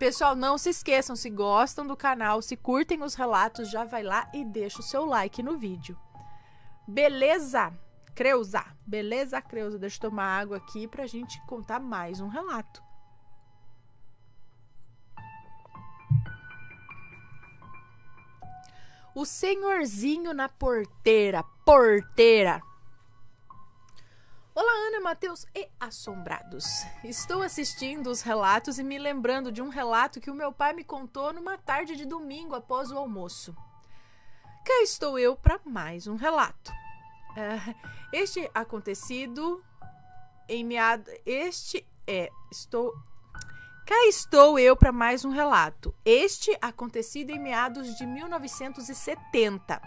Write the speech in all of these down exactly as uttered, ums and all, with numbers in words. Pessoal, não se esqueçam, se gostam do canal, se curtem os relatos, já vai lá e deixa o seu like no vídeo. Beleza, Creuza? Beleza, Creuza? Deixa eu tomar água aqui pra gente contar mais um relato. O senhorzinho na porteira. Porteira! Olá, Ana, Mateus e Assombrados. Estou assistindo os relatos e me lembrando de um relato que o meu pai me contou numa tarde de domingo após o almoço. Cá estou eu para mais um relato. Uh, este acontecido em meados... Este é... Estou... Cá estou eu para mais um relato. Este acontecido em meados de mil novecentos e setenta.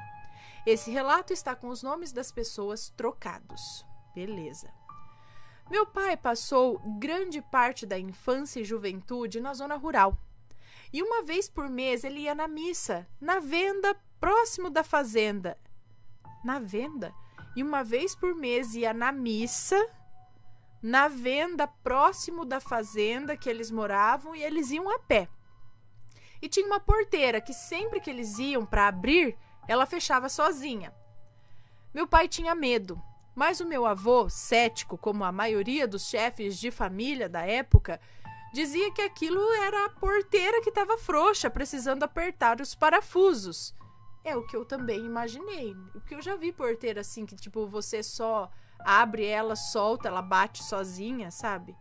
Esse relato está com os nomes das pessoas trocados. Beleza. Meu pai passou grande parte da infância e juventude na zona rural. E uma vez por mês ele ia na missa, na venda próximo da fazenda. Na venda? E uma vez por mês ia na missa... na venda próximo da fazenda que eles moravam, e eles iam a pé. E tinha uma porteira que sempre que eles iam para abrir, ela fechava sozinha. Meu pai tinha medo, mas o meu avô, cético como a maioria dos chefes de família da época, dizia que aquilo era a porteira que estava frouxa, precisando apertar os parafusos. É o que eu também imaginei, porque eu já vi porteira assim, que tipo, você só... abre ela, solta, ela bate sozinha, sabe?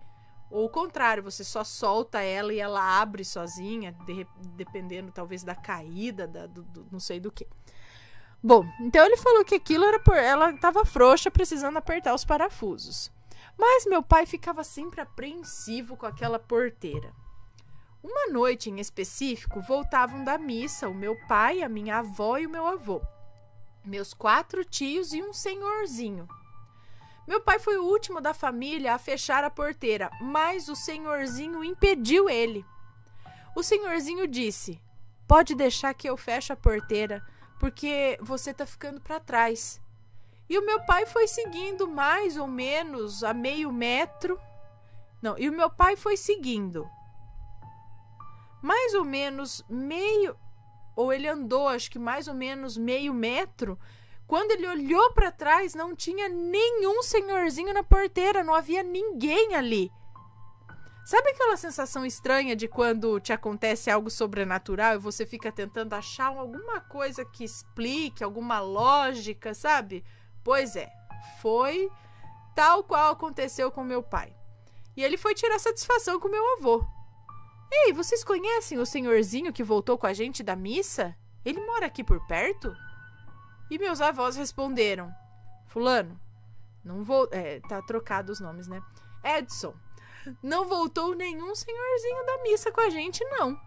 Ou o contrário, você só solta ela e ela abre sozinha, de, dependendo talvez da caída, da, do, do, não sei do que. Bom, então ele falou que aquilo era por... ela estava frouxa, precisando apertar os parafusos. Mas meu pai ficava sempre apreensivo com aquela porteira. Uma noite em específico, voltavam da missa o meu pai, a minha avó e o meu avô. Meus quatro tios e um senhorzinho. Meu pai foi o último da família a fechar a porteira, mas o senhorzinho impediu ele. O senhorzinho disse, pode deixar que eu fecho a porteira, porque você tá ficando para trás. E o meu pai foi seguindo mais ou menos a meio metro. Não, e o meu pai foi seguindo. Mais ou menos meio... Ou ele andou, acho que mais ou menos meio metro... Quando ele olhou para trás, não tinha nenhum senhorzinho na porteira, não havia ninguém ali. Sabe aquela sensação estranha de quando te acontece algo sobrenatural e você fica tentando achar alguma coisa que explique, alguma lógica, sabe? Pois é, foi tal qual aconteceu com meu pai. E ele foi tirar satisfação com meu avô. Ei, vocês conhecem o senhorzinho que voltou com a gente da missa? Ele mora aqui por perto? E meus avós responderam, fulano, não vou... É, tá trocado os nomes, né? Edson, não voltou nenhum senhorzinho da missa com a gente, não.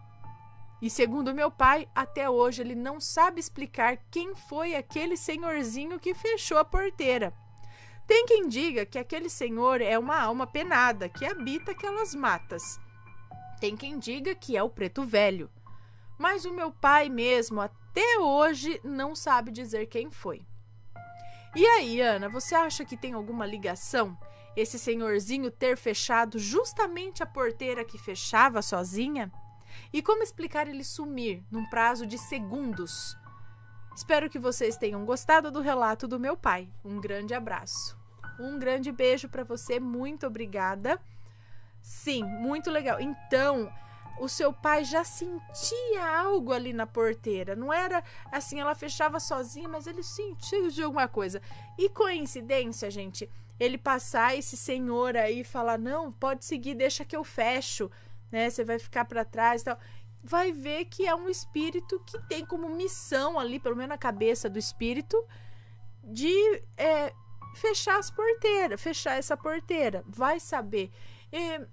E segundo meu pai, até hoje ele não sabe explicar quem foi aquele senhorzinho que fechou a porteira. Tem quem diga que aquele senhor é uma alma penada, que habita aquelas matas. Tem quem diga que é o preto velho. Mas o meu pai mesmo, até... Até hoje não sabe dizer quem foi. E aí, Ana, você acha que tem alguma ligação? Esse senhorzinho ter fechado justamente a porteira que fechava sozinha? E como explicar ele sumir num prazo de segundos? Espero que vocês tenham gostado do relato do meu pai. Um grande abraço. Um grande beijo para você, muito obrigada. Sim, muito legal. Então... o seu pai já sentia algo ali na porteira. Não era assim, ela fechava sozinha, mas ele sentia de alguma coisa. E coincidência, gente, ele passar esse senhor aí e falar, não, pode seguir, deixa que eu fecho, né? Você vai ficar para trás e tal. Vai ver que é um espírito que tem como missão ali, pelo menos na cabeça do espírito, de é, fechar as porteiras, fechar essa porteira. Vai saber. E...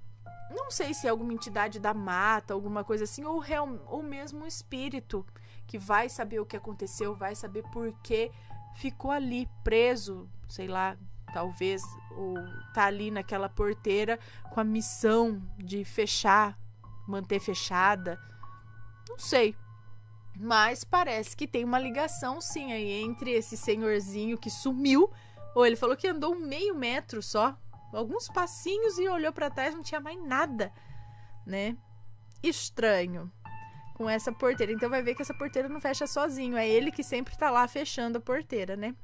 não sei se é alguma entidade da mata, alguma coisa assim, ou, real, ou mesmo um espírito que vai saber o que aconteceu, vai saber por que ficou ali preso, sei lá, talvez, ou tá ali naquela porteira com a missão de fechar, manter fechada, não sei. Mas parece que tem uma ligação, sim, aí entre esse senhorzinho que sumiu, ou ele falou que andou meio metro só, alguns passinhos e olhou para trás, não tinha mais nada, né? estranho com essa porteira. Então vai ver que essa porteira não fecha sozinho. É ele que sempre tá lá fechando a porteira, né?